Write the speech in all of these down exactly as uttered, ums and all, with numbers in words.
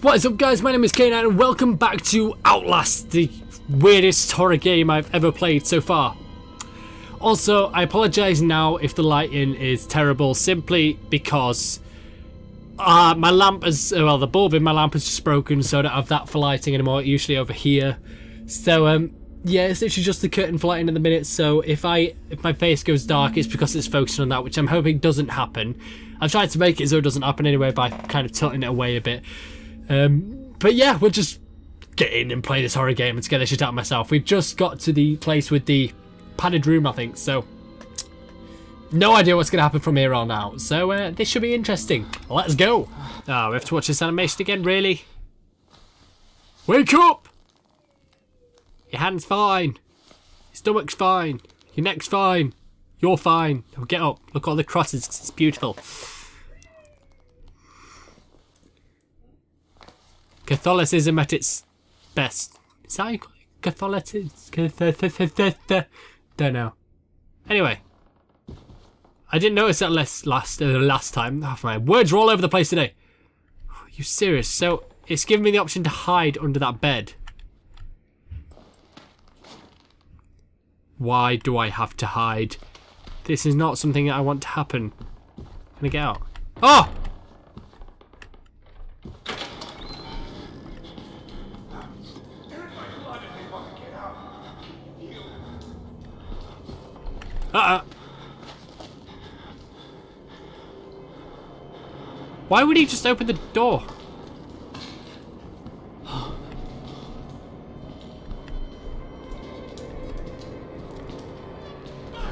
What is up, guys? My name is K nine and welcome back to Outlast, the weirdest horror game I've ever played so far. Also, I apologise now if the lighting is terrible, simply because uh, my lamp is, well, the bulb in my lamp is just broken, so I don't have that for lighting anymore, usually over here. So, um, yeah, it's literally just the curtain for lighting at the minute, so if, I, if my face goes dark, it's because it's focusing on that, which I'm hoping doesn't happen. I've tried to make it so it doesn't happen anyway by kind of tilting it away a bit. Um, but yeah, we'll just get in and play this horror game and scare the shit out of myself. We've just got to the place with the padded room, I think, so no idea what's going to happen from here on out. So uh, this should be interesting. Let's go. Oh, we have to watch this animation again, really? Wake up! Your hand's fine. Your stomach's fine. Your neck's fine. You're fine. Now get up. Look at all the crosses. It's beautiful. Catholicism at its best. Is that how you call it? Catholicism? Don't know. Anyway. I didn't notice that last last, uh, last time. Oh, my words are all over the place today. Oh, are you serious? So, it's giving me the option to hide under that bed. Why do I have to hide? This is not something that I want to happen. Can I get out? Oh! Uh-uh. Why would he just open the door?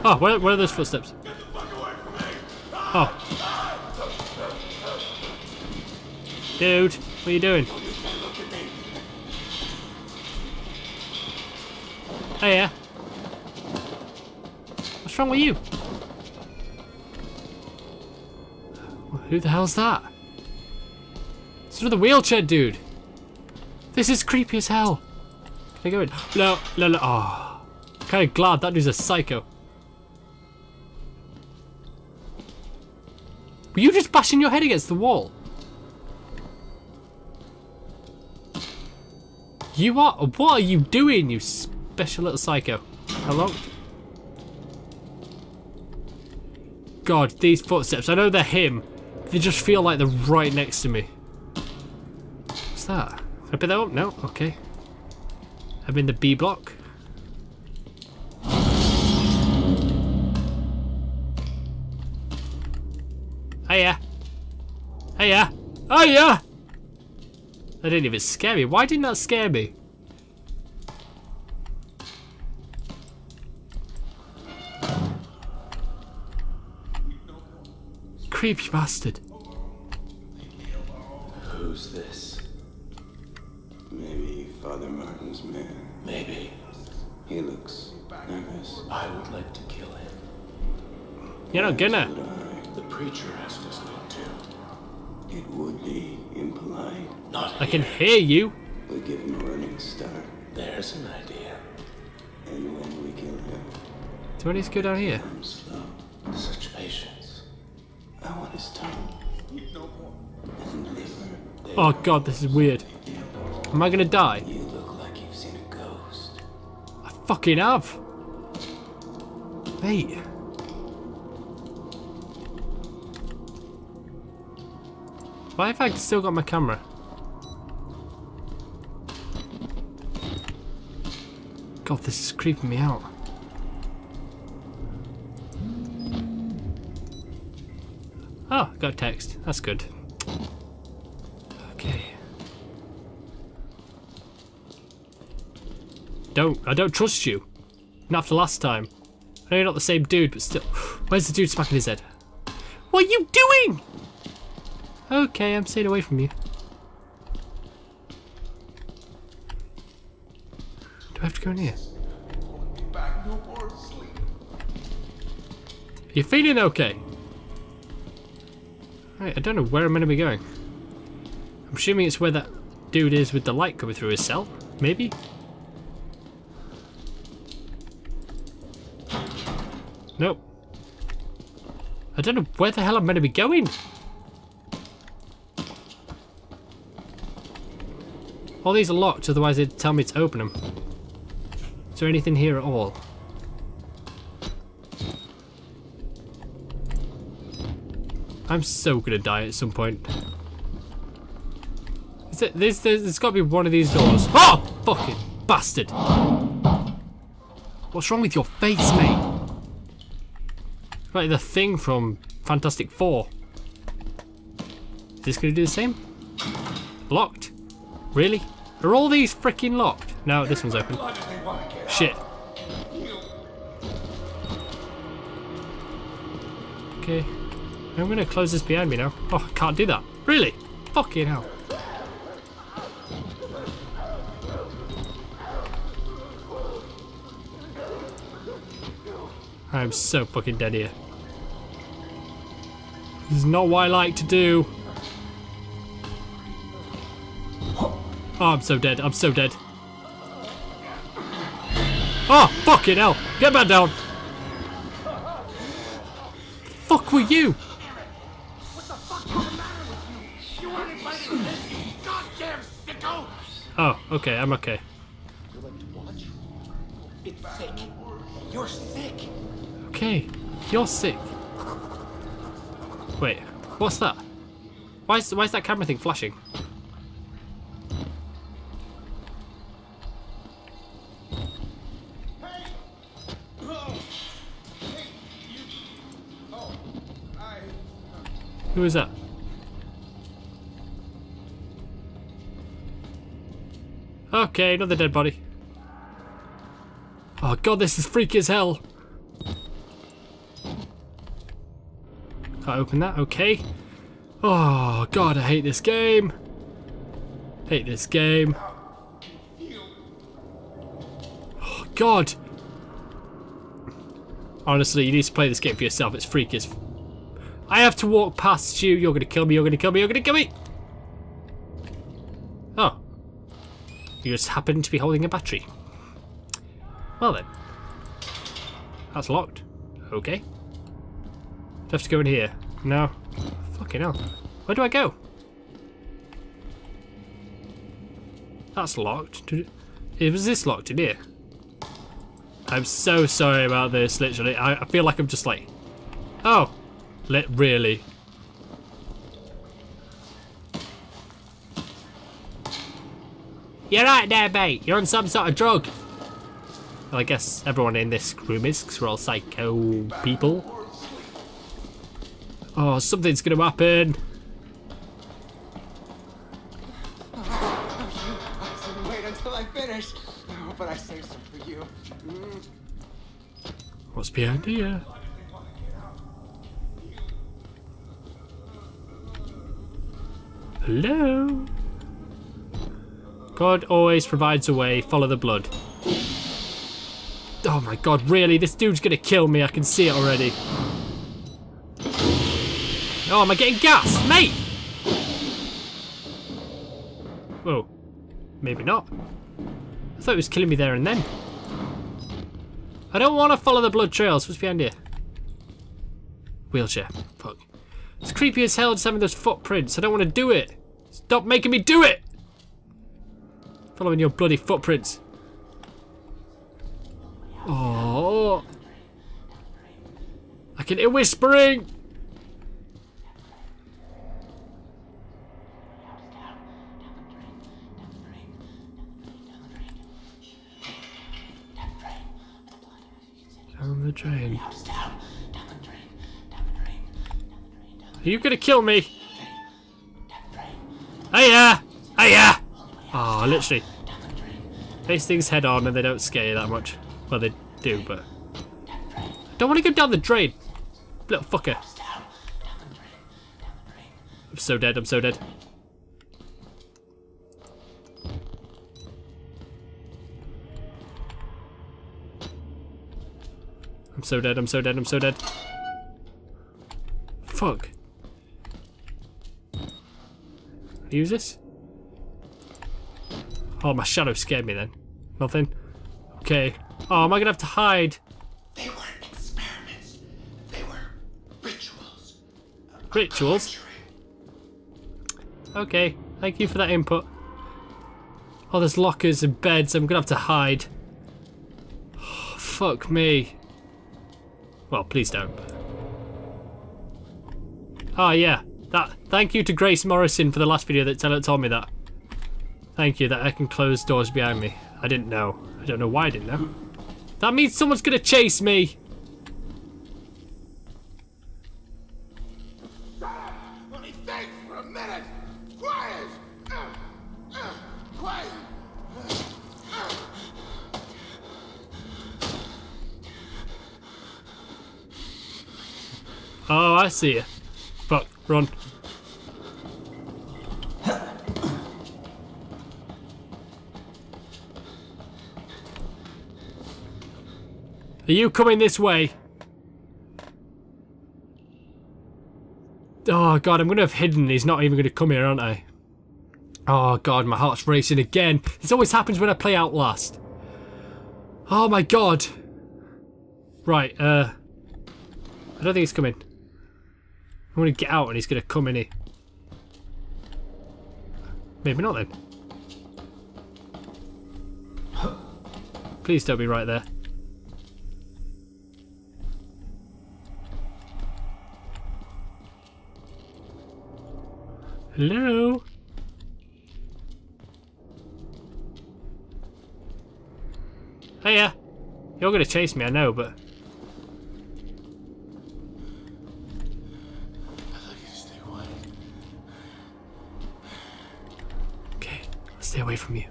Oh, where, where are those footsteps? Oh. Dude, what are you doing? Oh, yeah. What's wrong with you? Who the hell's that? It's another wheelchair dude. This is creepy as hell. Can I go in? No, no, no. Oh, I'm kind of glad that dude's a psycho. Were you just bashing your head against the wall? You are. What are you doing, you special little psycho? Hello? God, these footsteps. I know they're him. They just feel like they're right next to me. What's that? Can I pick that up? No? Okay. I'm in the B block. Hiya. Hiya. Hiya! That didn't even scare me. Why didn't that scare me? Creepy bastard. Who's this? Maybe Father Martin's man. Maybe. He looks nervous. I would like to kill him. You're not gonna. The preacher asked us not to. It would be impolite. Not here. I can hear you. We'll give him a running start. There's an idea. And when we kill him. Do I need to go down here? I'm slow. Such patience. I want his tongue. Oh god, this is weird. Am I gonna die? You look like you've seen a ghost. I fucking have. Mate. Why have I still got my camera? God, this is creeping me out. Oh, got text. That's good. Okay. Don't. I don't trust you. Not after last time. I know you're not the same dude, but still. Where's the dude smacking his head? What are you doing? Okay, I'm staying away from you. Do I have to go in here? You feeling okay? Right, I don't know where I'm going to be going. I'm assuming it's where that dude is with the light coming through his cell. Maybe? Nope. I don't know where the hell I'm going to be going. All these are locked, otherwise they'd tell me to open them. Is there anything here at all? I'm so gonna die at some point. Is it, there's, there's, there's gotta be one of these doors. Oh! Fucking bastard! What's wrong with your face, mate? Like the thing from Fantastic Four. Is this gonna do the same? Locked? Really? Are all these freaking locked? No, this one's open. Shit. Okay. I'm gonna close this behind me now. Oh, I can't do that. Really? Fucking hell. I'm so fucking dead here. This is not what I like to do. Oh, I'm so dead. I'm so dead. Oh, fucking hell. Get back down. Fuck were you? Oh, okay, I'm okay. You like to watch? It's sick. You're sick. Okay, you're sick. Wait, what's that? Why is, why is that camera thing flashing? Who is that? Okay, another dead body. Oh god, this is freaky as hell. Can't open that, okay. Oh god, I hate this game. Hate this game. Oh god. Honestly, you need to play this game for yourself, it's freaky as... I have to walk past you, you're gonna kill me, you're gonna kill me, you're gonna kill me! Oh. You just happen to be holding a battery. Well then. That's locked. Okay. Do I have to go in here? No. Fucking hell. Where do I go? That's locked. It was this locked in here. I'm so sorry about this, literally. I, I feel like I'm just like... Oh. Let really. You're right there, mate. You're on some sort of drug. Well, I guess everyone in this room is, because we're all psycho people. Oh, something's going to happen. I said wait until I finish. Oh, but I saved some for you. Mm. What's behind here? Hello? God always provides a way, follow the blood. Oh my god, really? This dude's gonna kill me, I can see it already. Oh, am I getting gassed, mate? Whoa, maybe not. I thought it was killing me there and then. I don't want to follow the blood trails. What's behind here? Wheelchair, fuck. It's creepy as hell just having those footprints. I don't want to do it. Stop making me do it! Following your bloody footprints. Oh! I can hear whispering! Down the drain. Are you gonna kill me? Hiya! Hiya! Oh, literally. Face things head on and they don't scare you that much. Well, they do, but... I don't want to go down the drain. Little fucker. I'm so dead, I'm so dead. I'm so dead, I'm so dead, I'm so dead. Fuck. Use this? Oh, my shadow scared me then. Nothing? Okay. Oh, am I gonna have to hide? They weren't experiments. They were rituals. Rituals? Okay. Thank you for that input. Oh, there's lockers and beds. I'm gonna have to hide. Oh, fuck me. Well, please don't. Oh yeah. That. Thank you to Grace Morrison for the last video that told me that. Thank you that I can close doors behind me. I didn't know. I don't know why I didn't know. That means someone's gonna chase me. Oh, I see you. Fuck, run. Are you coming this way? Oh god, I'm gonna have hidden. He's not even gonna come here, aren't I? Oh god, my heart's racing again. This always happens when I play Outlast. Oh my god. Right, uh I don't think he's coming. I'm gonna get out and he's gonna come in here. Maybe not then. Please don't be right there. Hello? Hiya! You're gonna chase me, I know, but. Stay away from you.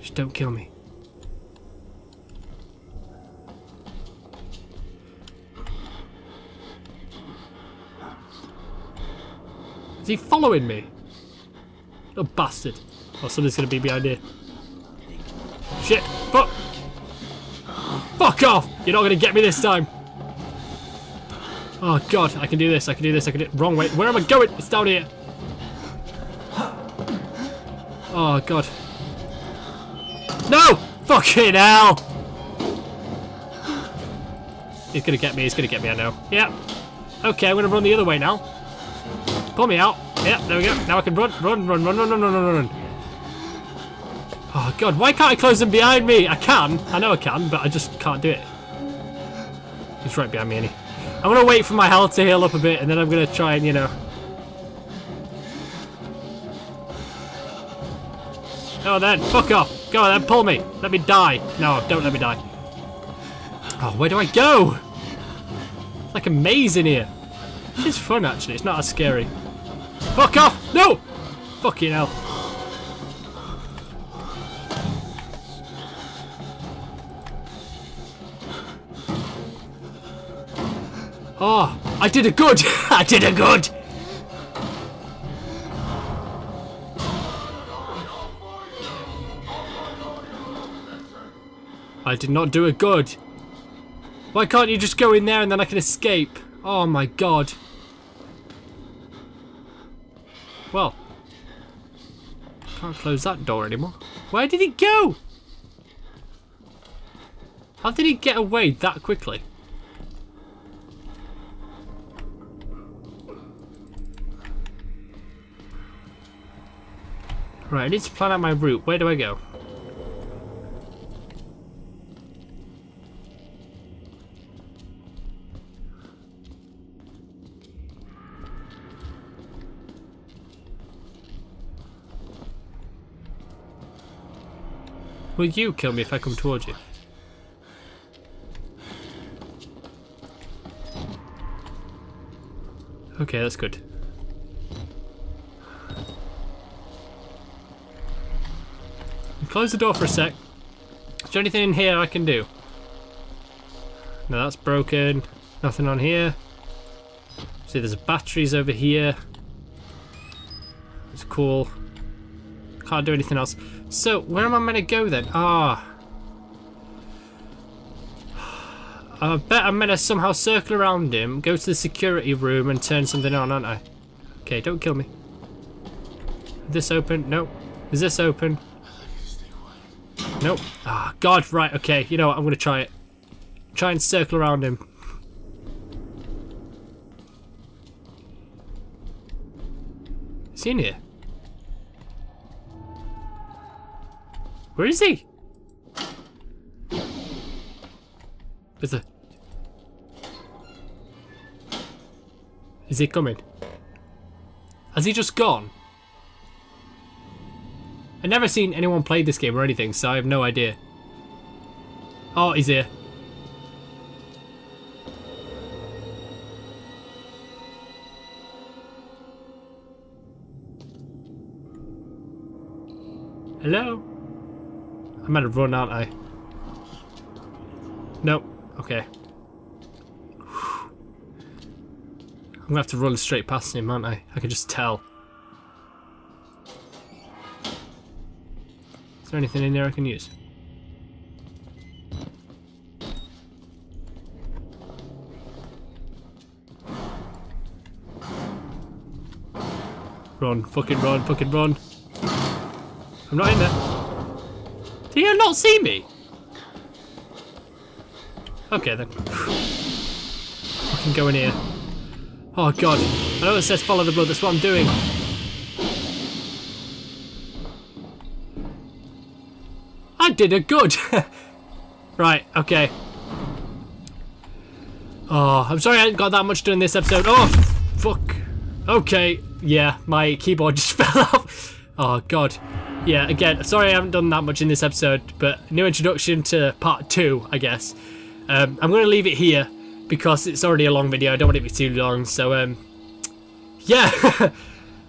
Just don't kill me. Is he following me? Little bastard. Oh, somebody's gonna be behind here. Shit. Fuck. Fuck off. You're not gonna get me this time. Oh, God. I can do this. I can do this. I can do it. Wrong way. Where am I going? It's down here. Oh god. No! Fucking hell! He's gonna get me, he's gonna get me, I know. Yeah. Okay, I'm gonna run the other way now. Pull me out. Yeah, there we go. Now I can run, run, run, run, run, run, run, run, run. Oh god, why can't I close them behind me? I can. I know I can, but I just can't do it. He's right behind me, isn't he? I'm gonna wait for my health to heal up a bit and then I'm gonna try and, you know. Oh then, fuck off. Go on then, pull me. Let me die. No, don't let me die. Oh, where do I go? It's like a maze in here. It's fun actually, it's not as scary. Fuck off! No! Fucking hell. Oh, I did a good! I did a good! I did not do a good. Why can't you just go in there and then I can escape? Oh my god. Well. Can't close that door anymore. Where did he go? How did he get away that quickly? Right, I need to plan out my route. Where do I go? Will you kill me if I come towards you? Okay, that's good. Close the door for a sec. Is there anything in here I can do? No, that's broken. Nothing on here. See, there's batteries over here. That's cool. Can't do anything else. So, where am I meant to go then? Ah. I bet I'm meant to somehow circle around him, go to the security room and turn something on, aren't I? Okay, don't kill me. Is this open? Nope. Is this open? Nope. Ah, God, right, okay. You know what, I'm going to try it. Try and circle around him. Is he in here? Where is he? Is the... Is he coming? Has he just gone? I've never seen anyone play this game or anything, so I have no idea. Oh, he's here. Hello? I might have run, aren't I? Nope. Okay. I'm gonna have to run straight past him, aren't I? I can just tell. Is there anything in there I can use? Run, fucking run, fucking run. I'm not in there. Did you not see me? Okay then. I can go in here. Oh god. I know it says follow the blood, that's what I'm doing. I did a good. Right, okay. Oh, I'm sorry I hadn't got that much done in this episode. Oh, fuck. Okay. Yeah, my keyboard just fell off. Oh god. Yeah, again, sorry I haven't done that much in this episode, but new introduction to part two, I guess. Um, I'm going to leave it here because it's already a long video. I don't want it to be too long, so um, yeah.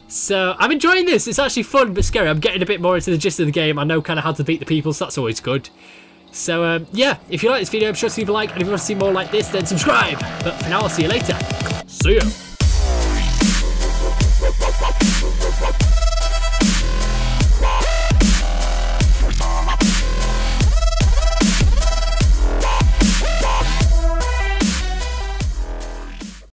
So I'm enjoying this. It's actually fun but scary. I'm getting a bit more into the gist of the game. I know kind of how to beat the people, so that's always good. So um, yeah, if you like this video, be sure to leave a like, and if you want to see more like this, then subscribe. But for now, I'll see you later. See ya.